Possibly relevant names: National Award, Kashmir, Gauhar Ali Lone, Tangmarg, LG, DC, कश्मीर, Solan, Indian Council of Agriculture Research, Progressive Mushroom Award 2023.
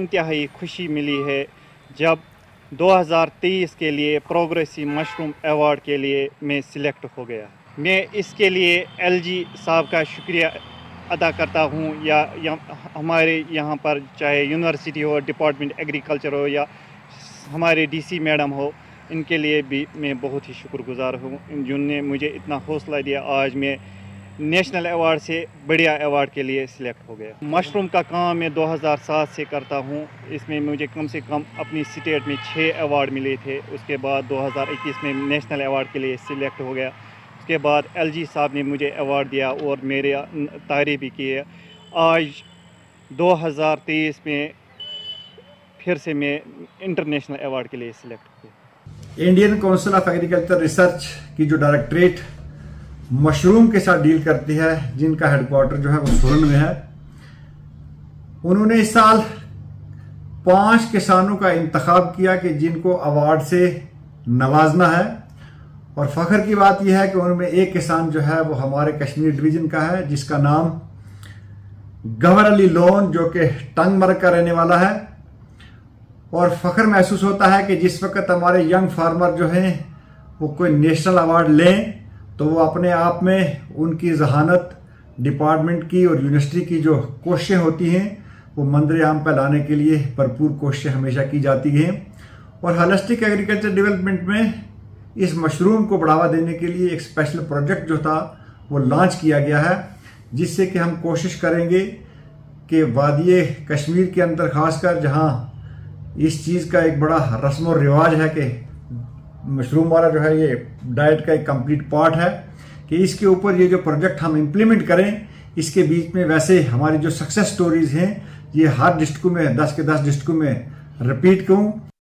इंतहाई खुशी मिली है जब 2023 के लिए प्रोग्रेसिव मशरूम अवार्ड के लिए मैं सिलेक्ट हो गया। मैं इसके लिए LG साहब का शुक्रिया अदा करता हूँ या हमारे यहाँ पर चाहे यूनिवर्सिटी हो, डिपार्टमेंट एग्रीकल्चर हो या हमारे DC मैडम हो, इनके लिए भी मैं बहुत ही शुक्रगुज़ार हूँ जिनने मुझे इतना हौसला दिया। आज मैं नेशनल अवार्ड से बढ़िया अवार्ड के लिए सिलेक्ट हो गया। मशरूम का काम मैं 2007 से करता हूँ। इसमें मुझे कम से कम अपनी स्टेट में 6 अवार्ड मिले थे। उसके बाद 2021 में नेशनल अवार्ड के लिए सिलेक्ट हो गया। उसके बाद LG साहब ने मुझे अवार्ड दिया और मेरे तारीफ़ भी किए। आज 2023 में फिर से मैं इंटरनेशनल अवार्ड के लिए सिलेक्ट हुआ। Indian council of agriculture research की जो डायरेक्टरेट मशरूम के साथ डील करती है, जिनका हेडक्वार्टर जो है वो सोलन में है, उन्होंने इस साल 5 किसानों का इंतखाब किया कि जिनको अवार्ड से नवाजना है। और फख्र की बात यह है कि उनमें एक किसान जो है वो हमारे कश्मीर डिवीज़न का है, जिसका नाम गौहर अली लोन जो कि टंगमर्ग का रहने वाला है। और फख्र महसूस होता है कि जिस वक्त हमारे यंग फार्मर जो हैं वो कोई नेशनल अवार्ड लें तो वो अपने आप में उनकी जहानत, डिपार्टमेंट की और यूनिवर्सिटी की जो कोशिशें होती हैं वो मंदरेआम पर लाने के लिए भरपूर कोशिशें हमेशा की जाती हैं। और होलिस्टिक एग्रीकल्चर डेवलपमेंट में इस मशरूम को बढ़ावा देने के लिए एक स्पेशल प्रोजेक्ट जो था वो लॉन्च किया गया है, जिससे कि हम कोशिश करेंगे कि वादिये कश्मीर के अंदर खासकर जहाँ इस चीज़ का एक बड़ा रस्म और रिवाज है कि मशरूम वाला जो है ये डाइट का एक कंप्लीट पार्ट है, कि इसके ऊपर ये जो प्रोजेक्ट हम इम्प्लीमेंट करें। इसके बीच में वैसे हमारी जो सक्सेस स्टोरीज हैं ये हर डिस्ट्रिक्ट में 10 के 10 डिस्ट्रिक्ट में रिपीट करूँ।